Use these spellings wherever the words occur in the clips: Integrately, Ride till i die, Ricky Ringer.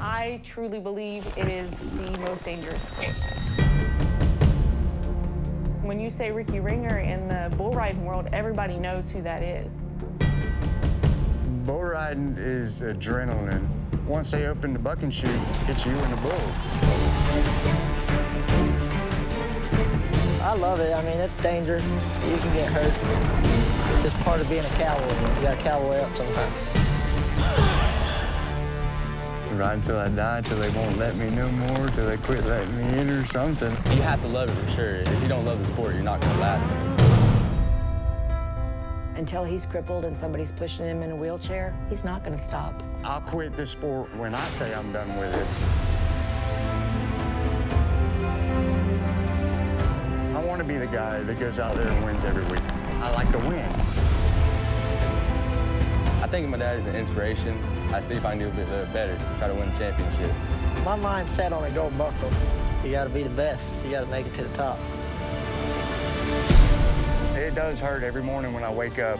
I truly believe it is the most dangerous sport. When you say Ricky Ringer in the bull riding world, everybody knows who that is. Bull riding is adrenaline. Once they open the buck and shoot, it's you and the bull. I love it. I mean, it's dangerous. You can get hurt. It's part of being a cowboy. You got to cowboy up sometimes. Ride till I die, till they won't let me no more, till they quit letting me in or something. You have to love it for sure. If you don't love the sport, you're not going to last it. Until he's crippled and somebody's pushing him in a wheelchair, he's not going to stop. I'll quit this sport when I say I'm done with it. I want to be the guy that goes out there and wins every week. I like to win. I think my dad is an inspiration. I see if I can do a bit better, try to win the championship. My mind's set on a gold buckle. You got to be the best. You got to make it to the top. It does hurt every morning when I wake up.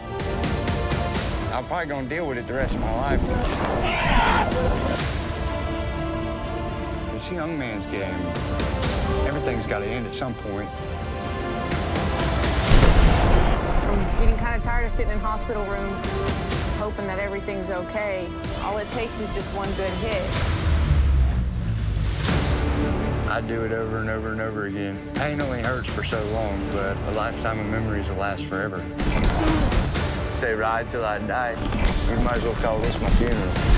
I'm probably going to deal with it the rest of my life. Yeah! It's a young man's game. Everything's got to end at some point. I'm getting kind of tired of sitting in hospital rooms, hoping that everything's okay. All it takes is just one good hit. I do it over and over and over again. Pain only hurts for so long, but a lifetime of memories will last forever. Say ride till I die. We might as well call this my funeral.